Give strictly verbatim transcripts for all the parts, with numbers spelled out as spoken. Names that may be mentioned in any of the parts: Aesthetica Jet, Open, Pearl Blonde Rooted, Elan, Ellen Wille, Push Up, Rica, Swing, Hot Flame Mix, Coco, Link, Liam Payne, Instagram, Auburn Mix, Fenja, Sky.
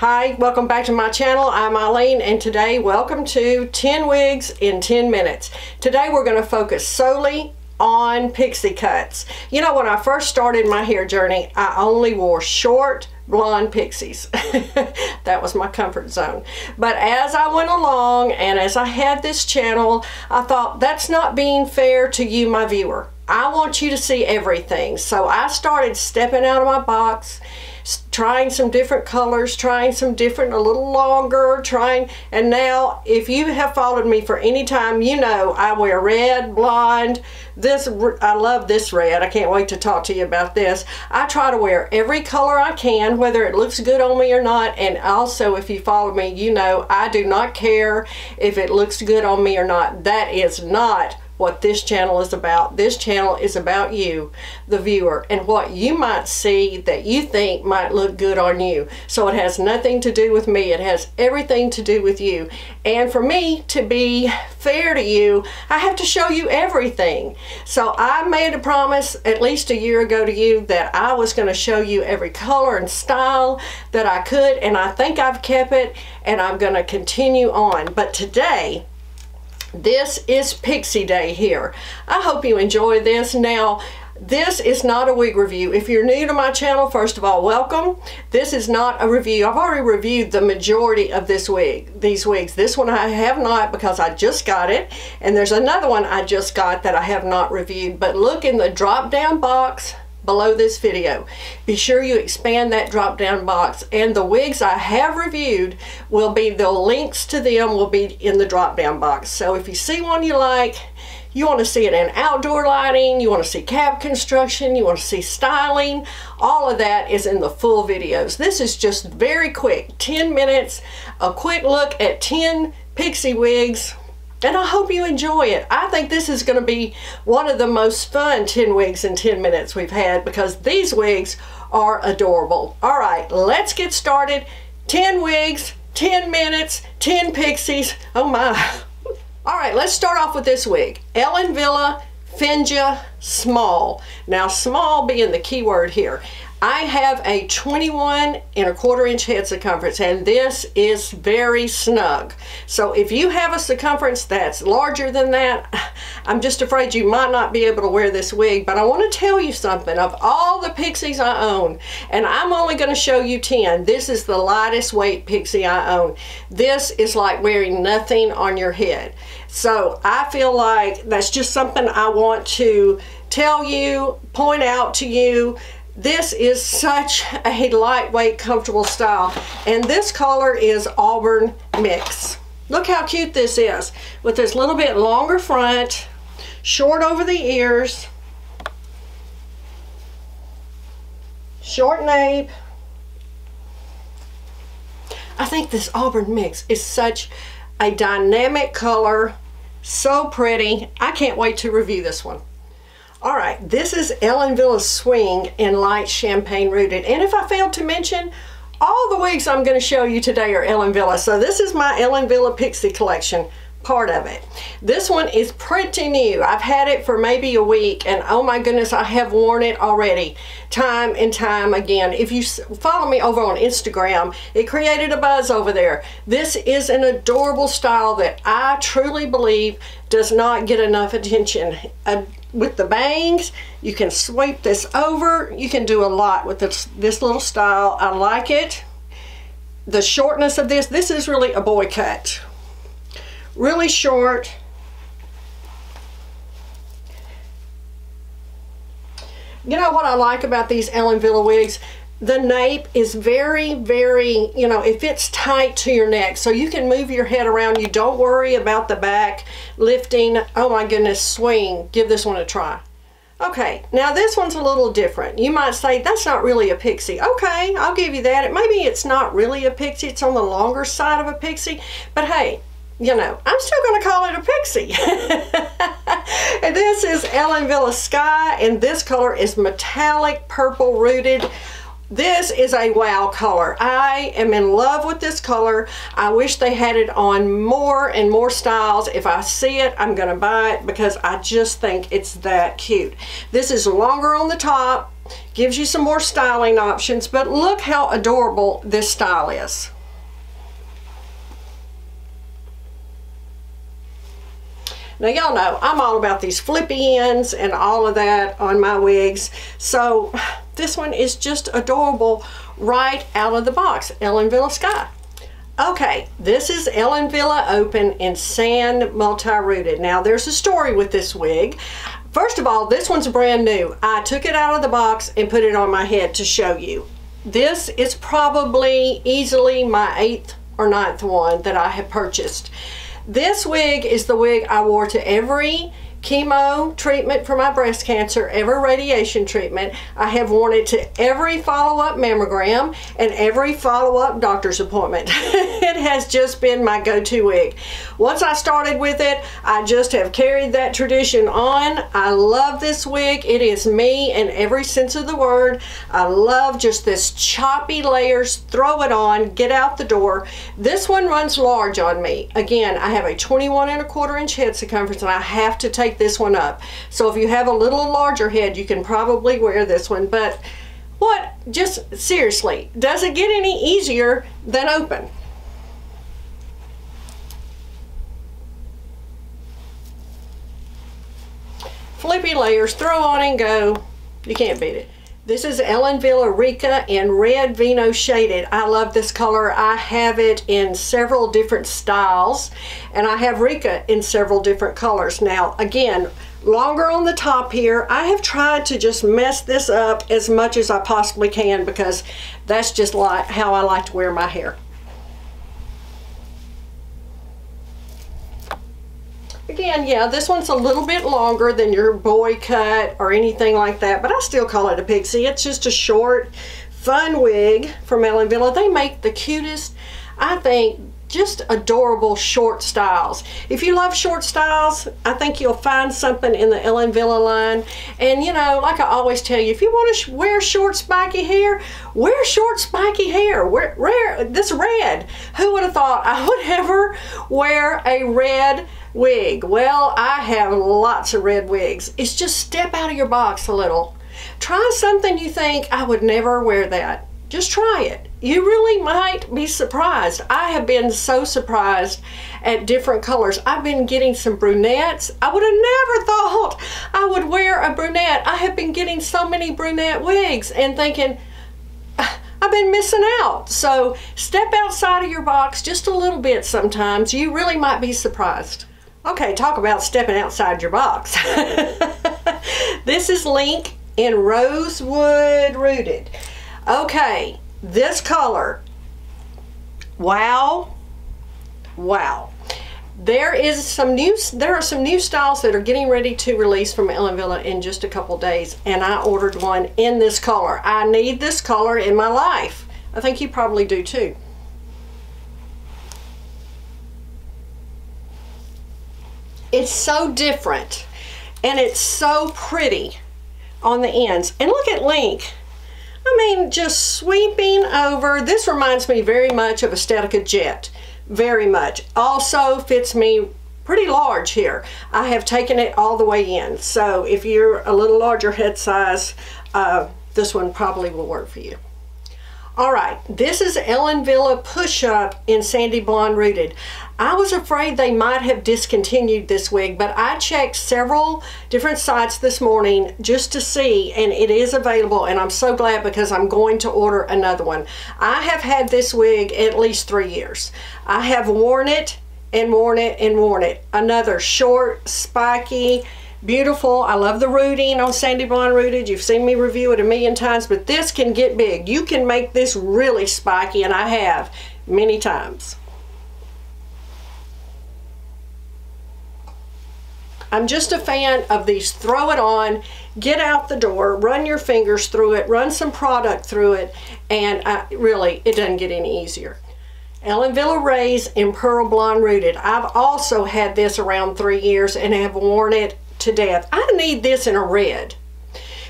Hi, welcome back to my channel. I'm Eileen, and today welcome to ten wigs in ten minutes. Today we're going to focus solely on pixie cuts. You know, when I first started my hair journey, I only wore short blonde pixies. That was my comfort zone. But as I went along and as I had this channel, I thought, that's not being fair to you, my viewer. I want you to see everything. So I started stepping out of my box, trying some different colors, trying some different, a little longer, trying, and now if you have followed me for any time, you know I wear red, blonde, this, I love this red, I can't wait to talk to you about this. I try to wear every color I can, whether it looks good on me or not, and also if you follow me, you know I do not care if it looks good on me or not. That is not what this channel is about. This channel is about you, the viewer, and what you might see that you think might look good on you. So it has nothing to do with me. It has everything to do with you. And for me to be fair to you, I have to show you everything. So I made a promise at least a year ago to you that I was going to show you every color and style that I could, and I think I've kept it, and I'm going to continue on. But today, this is Pixie Day here. I hope you enjoy this. Now, this is not a wig review. If you're new to my channel, first of all, welcome. This is not a review. I've already reviewed the majority of this wig, these wigs. This one I have not because I just got it, and there's another one I just got that I have not reviewed. But look in the drop-down box below this video. Be sure you expand that drop down box, and the wigs I have reviewed will be, the links to them will be in the drop down box. So if you see one you like, you want to see it in outdoor lighting, you want to see cab construction, you want to see styling, all of that is in the full videos. This is just very quick, ten minutes, a quick look at ten pixie wigs. And I hope you enjoy it. I think this is going to be one of the most fun ten wigs in ten minutes we've had because these wigs are adorable. All right, let's get started. ten wigs, ten minutes, ten pixies. Oh my. All right, let's start off with this wig. Ellen Wille, Fenja, small. Now, small being the key word here. I have a twenty-one and a quarter inch head circumference, and this is very snug. So if you have a circumference that's larger than that, I'm just afraid you might not be able to wear this wig. But I want to tell you something. Of all the pixies I own, and I'm only going to show you ten, this is the lightest weight pixie I own. This is like wearing nothing on your head. So I feel like that's just something I want to tell you, point out to you. This is such a lightweight, comfortable style, and this color is Auburn Mix. Look how cute this is, with this little bit longer front, short over the ears, short nape. I think this Auburn Mix is such a dynamic color, so pretty. I can't wait to review this one. Alright, this is Ellen Wille Swing in Light Champagne Rooted. And if I failed to mention, all the wigs I'm going to show you today are Ellen Wille. So this is my Ellen Wille Pixie Collection, part of it. This one is pretty new. I've had it for maybe a week, and oh my goodness, I have worn it already time and time again. If you follow me over on Instagram, it created a buzz over there. This is an adorable style that I truly believe does not get enough attention. Uh, with the bangs, you can sweep this over. You can do a lot with this, this little style. I like it. The shortness of this, this is really a boy cut. Really short. You know what I like about these Ellen Wille wigs? The nape is very, very, you know, it fits tight to your neck. So you can move your head around. You don't worry about the back lifting. Oh my goodness, Swing. Give this one a try. Okay, now this one's a little different. You might say, that's not really a pixie. Okay, I'll give you that. It, maybe it's not really a pixie. It's on the longer side of a pixie. But hey, you know, I'm still going to call it a pixie. And this is Ellen Wille Sky, and this color is Metallic Purple Rooted. This is a wow color. I am in love with this color. I wish they had it on more and more styles. If I see it, I'm going to buy it because I just think it's that cute. This is longer on the top, Gives you some more styling options, but look how adorable this style is. Now y'all know I'm all about these flippy ends and all of that on my wigs, so this one is just adorable right out of the box. Ellen Wille Sky. Okay, this is Ellen Wille Open in Sand Multi-Rooted. Now there's a story with this wig. First of all, this one's brand new. I took it out of the box and put it on my head to show you. This is probably easily my eighth or ninth one that I have purchased. This wig is the wig I wore to every chemo treatment for my breast cancer, every radiation treatment. I have worn it to every follow-up mammogram and every follow-up doctor's appointment. It has just been my go-to wig. Once I started with it, I just have carried that tradition on. I love this wig. It is me in every sense of the word. I love just this choppy layers, throw it on, get out the door. This one runs large on me. Again, I have a twenty-one and a quarter inch head circumference and I have to take this one up. So if you have a little larger head, you can probably wear this one, but what, just seriously, does it get any easier than Open? Flippy layers, throw on and go. You can't beat it. This is Ellen Wille Rica in Red Vino Shaded. I love this color. I have it in several different styles, and I have Rica in several different colors. Now, again, longer on the top here. I have tried to just mess this up as much as I possibly can because that's just like how I like to wear my hair. Again, yeah, this one's a little bit longer than your boy cut or anything like that, but I still call it a pixie. It's just a short, fun wig from Ellen Wille. They make the cutest, I think, just adorable short styles. If you love short styles, I think you'll find something in the Ellen Wille line. And you know, like I always tell you, if you want to sh wear short spiky hair, wear short spiky hair. Wear, wear this red. Who would have thought I would ever wear a red wig? Well, I have lots of red wigs. It's just step out of your box a little. Try something you think, I would never wear that. Just try it. You really might be surprised. I have been so surprised at different colors. I've been getting some brunettes. I would have never thought I would wear a brunette. I have been getting so many brunette wigs and thinking, I've been missing out. So step outside of your box just a little bit sometimes. You really might be surprised. Okay, talk about stepping outside your box. This is Link in Rosewood Rooted. Okay, this color. Wow. Wow. There is some new there are some new styles that are getting ready to release from Ellen Wille in just a couple days, and I ordered one in this color. I need this color in my life. I think you probably do too. It's so different and it's so pretty on the ends. And look at Link. I mean, just sweeping over. This reminds me very much of Aesthetica Jet. Very much. Also fits me pretty large here. I have taken it all the way in. So if you're a little larger head size, uh, this one probably will work for you. Alright, this is Ellen Wille Push Up in Sandy Blonde Rooted. I was afraid they might have discontinued this wig, but I checked several different sites this morning just to see, and it is available, and I'm so glad because I'm going to order another one. I have had this wig at least three years. I have worn it and worn it and worn it. Another short, spiky, beautiful. I love the rooting on Sandy Blonde Rooted. You've seen me review it a million times, but this can get big. You can make this really spiky, and I have many times. I'm just a fan of these throw it on, get out the door, run your fingers through it, run some product through it, and I, really, it doesn't get any easier. Ellen Wille Raise in Pearl Blonde Rooted. I've also had this around three years and have worn it to death. I need this in a red.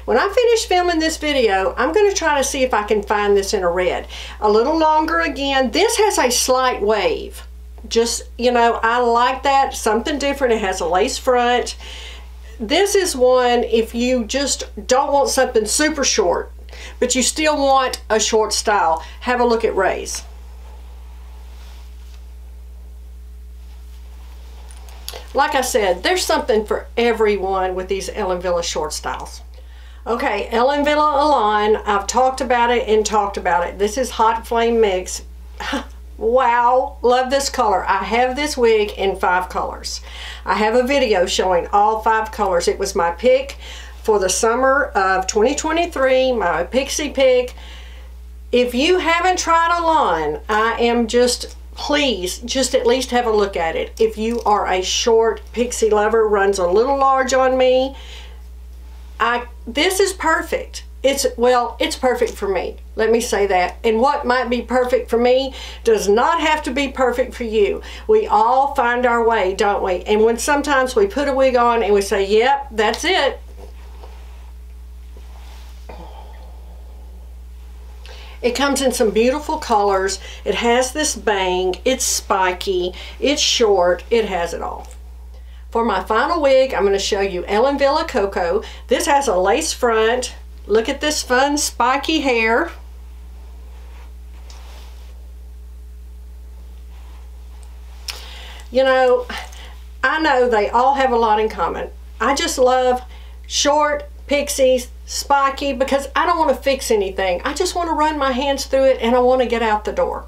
When I finish filming this video, I'm going to try to see if I can find this in a red. A little longer again. This has a slight wave. Just, you know, I like that. Something different. It has a lace front. This is one if you just don't want something super short, but you still want a short style. Have a look at Raise. Like I said, there's something for everyone with these Ellen Wille short styles. Okay, Ellen Wille Elan, I've talked about it and talked about it. This is Hot Flame Mix. Wow, love this color. I have this wig in five colors. I have a video showing all five colors. It was my pick for the summer of twenty twenty-three, my Pixie pick. If you haven't tried Elan, I am just, please, just at least have a look at it. If you are a short Pixie lover, runs a little large on me, I, this is perfect. It's, well, it's perfect for me. Let me say that. And what might be perfect for me does not have to be perfect for you. We all find our way, don't we? And when sometimes we put a wig on and we say, yep, that's it. It comes in some beautiful colors. It has this bang. It's spiky. It's short. It has it all. For my final wig, I'm going to show you Ellen Wille Coco. This has a lace front. Look at this fun spiky hair. You know, I know they all have a lot in common. I just love short pixies, spiky, because I don't want to fix anything. I just want to run my hands through it and I want to get out the door.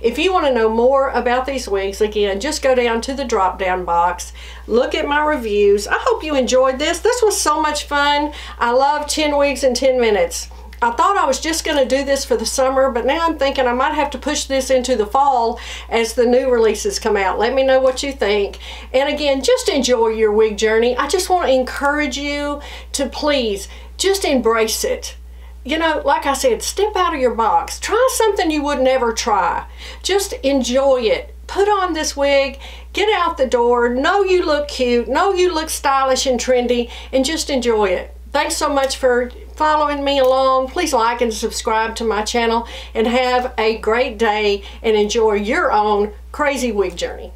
If you want to know more about these wigs, again, just go down to the drop down box, look at my reviews. I hope you enjoyed this. This was so much fun. I love ten wigs in ten minutes. I thought I was just going to do this for the summer, but now I'm thinking I might have to push this into the fall as the new releases come out. Let me know what you think. And again, just enjoy your wig journey. I just want to encourage you to please just embrace it. You know, like I said, step out of your box. Try something you would never try. Just enjoy it. Put on this wig. Get out the door. Know you look cute. Know you look stylish and trendy. And just enjoy it. Thanks so much for following me along. Please like and subscribe to my channel. And have a great day. And enjoy your own crazy wig journey.